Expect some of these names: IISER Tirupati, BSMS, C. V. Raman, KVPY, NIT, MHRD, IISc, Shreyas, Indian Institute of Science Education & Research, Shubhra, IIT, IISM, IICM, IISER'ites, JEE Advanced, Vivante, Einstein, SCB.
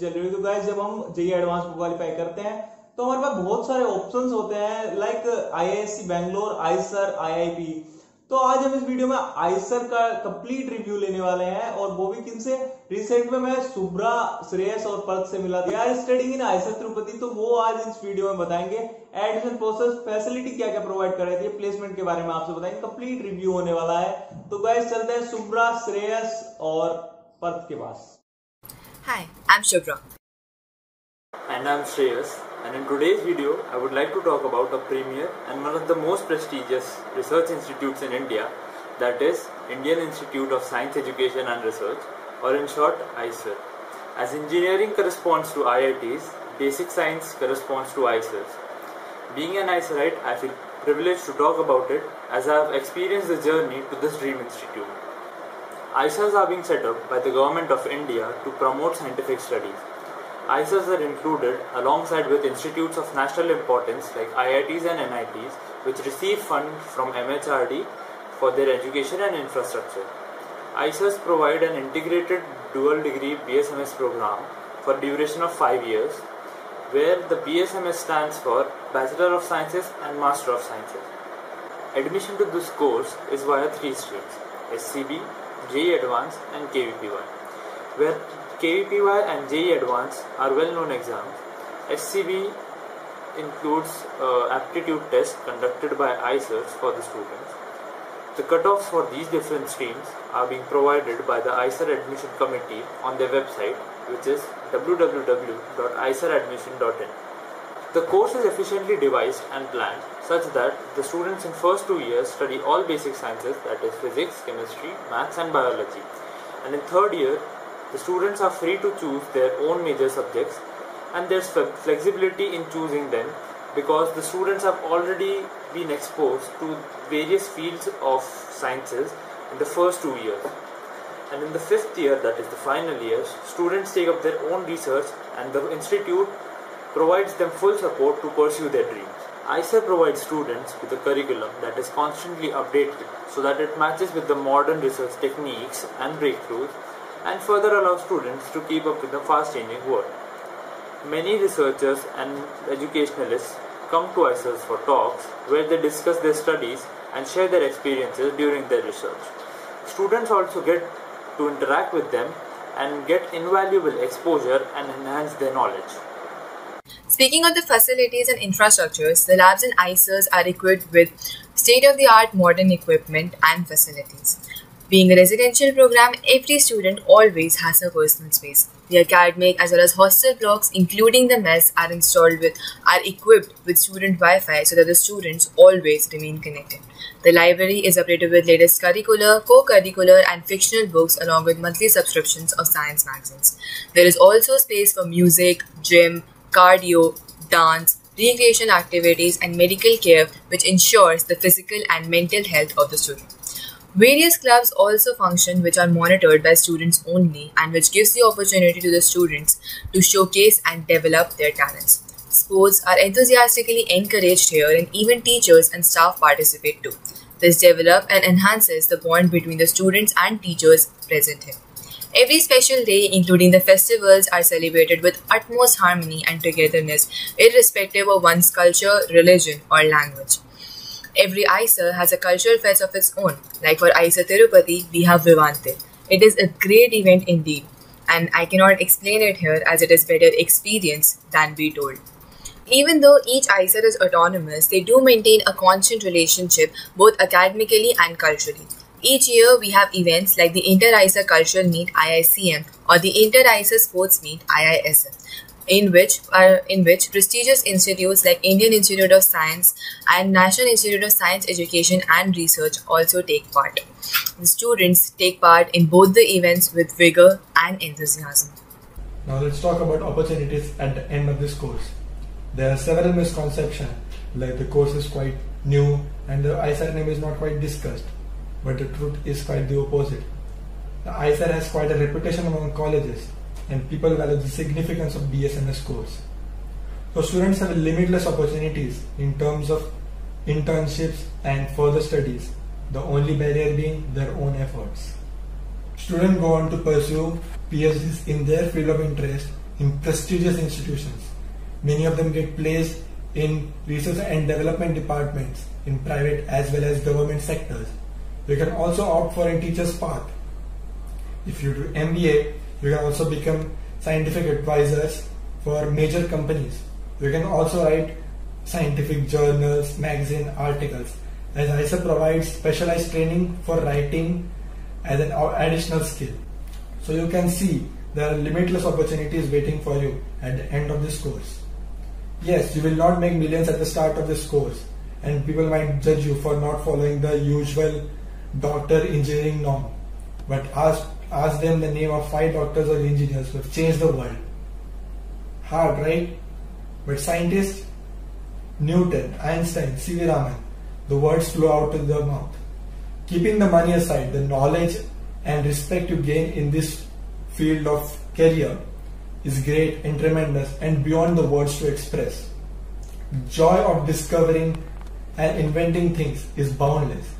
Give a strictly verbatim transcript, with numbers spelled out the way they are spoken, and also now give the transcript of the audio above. जनवरी को गाइस जब हम जेईई एडवांस को क्वालिफाई करते हैं तो हमारे पास बहुत सारे ऑप्शंस होते हैं like IISc Bangalore, IISER, IIP. तो आज हम इस वीडियो में आईसर का कंप्लीट रिव्यू लेने वाले हैं और वो भी किनसे, रिसेंट में मैं शुभ्रा, श्रेयस और पर्थ से मिला था स्टडिंग इन आईआईएसआर तिरुपति, तो वो आज इस वीडियो में बताएंगे एडमिशन प्रोसेस, फैसिलिटी क्या क्या प्रोवाइड कर रही थी, प्लेसमेंट के बारे में आपसे बताएंगे, कंप्लीट रिव्यू होने वाला है। तो गाइस चलते हैं शुभ्रा, श्रेयस और पर्थ के पास। Hi, I'm Shubhra. And I'm Shreyas, and in today's video I would like to talk about a premier and one of the most prestigious research institutes in India, that is Indian Institute of Science Education and Research, or in short I I S E R. As engineering corresponds to I I Ts, basic science corresponds to I I S Ers. Being an I I S E Rite, I feel privileged to talk about it as I have experienced the journey to this dream institute. I I S Ers are being set up by the Government of India to promote scientific studies. I I S Ers are included alongside with institutes of national importance like I I Ts and N I Ts, which receive funds from M H R D for their education and infrastructure. I I S Ers provide an integrated dual degree B S M S program for duration of five years, where the B S M S stands for Bachelor of Sciences and Master of Sciences. Admission to this course is via three streams: S C B, J E E Advanced and K V P Y. Where K V P Y and J E E Advanced are well-known exams, S C B includes uh, aptitude tests conducted by I I S Ers for the students. The cutoffs for these different streams are being provided by the I I S E R Admission Committee on their website, which is w w w dot I I S E R admission dot in. The course is efficiently devised and planned such that the students in first two years study all basic sciences, that is physics, chemistry, maths and biology, and in third year the students are free to choose their own major subjects, and there is flexibility in choosing them because the students have already been exposed to various fields of sciences in the first two years. And in the fifth year, that is the final year, students take up their own research and the institute provides them full support to pursue their dreams. I I S E R provides students with a curriculum that is constantly updated so that it matches with the modern research techniques and breakthroughs, and further allows students to keep up with the fast-changing world. Many researchers and educationalists come to I I S E Rs for talks where they discuss their studies and share their experiences during their research. Students also get to interact with them and get invaluable exposure and enhance their knowledge. Speaking of the facilities and infrastructures, the labs in I I S Ers are equipped with state-of-the-art modern equipment and facilities. Being a residential program, every student always has a personal space. The academic as well as hostel blocks, including the mess, are installed with, are equipped with student Wi-Fi so that the students always remain connected. The library is updated with latest curricular, co-curricular and fictional books along with monthly subscriptions of science magazines. There is also space for music, gym, cardio, dance, recreational activities and medical care, which ensures the physical and mental health of the student. Various clubs also function which are monitored by students only, and which gives the opportunity to the students to showcase and develop their talents. Sports are enthusiastically encouraged here, and even teachers and staff participate too. This develops and enhances the bond between the students and teachers present here. Every special day, including the festivals, are celebrated with utmost harmony and togetherness, irrespective of one's culture, religion or language. Every I I S E R has a cultural fest of its own. Like for I I S E R Tirupati, we have Vivante. It is a great event indeed, and I cannot explain it here as it is better experienced than be told. Even though each I I S E R is autonomous, they do maintain a constant relationship both academically and culturally. Each year, we have events like the Inter-I I S E R Cultural Meet I I C M or the Inter-I I S E R Sports Meet I I S M, in which uh, in which prestigious institutes like Indian Institute of Science and National Institute of Science Education and Research also take part. The students take part in both the events with vigor and enthusiasm. Now let's talk about opportunities at the end of this course. There are several misconceptions, like the course is quite new and the I I S E R name is not quite discussed. But the truth is quite the opposite. The I I S E R has quite a reputation among colleges, and people value the significance of B S M S course. So students have limitless opportunities in terms of internships and further studies, the only barrier being their own efforts. Students go on to pursue PhDs in their field of interest in prestigious institutions. Many of them get placed in research and development departments in private as well as government sectors. You can also opt for a teacher's path. If you do M B A, you can also become scientific advisors for major companies. You can also write scientific journals, magazine articles, as I S E R provides specialized training for writing as an additional skill. So you can see there are limitless opportunities waiting for you at the end of this course. Yes, you will not make millions at the start of this course, and people might judge you for not following the usual doctor engineering norm. But ask, ask them the name of five doctors or engineers who have changed the world. Hard, right? But scientists, Newton, Einstein, C. V. Raman, the words flow out of their mouth. Keeping the money aside, the knowledge and respect you gain in this field of career is great and tremendous and beyond the words to express. The joy of discovering and inventing things is boundless.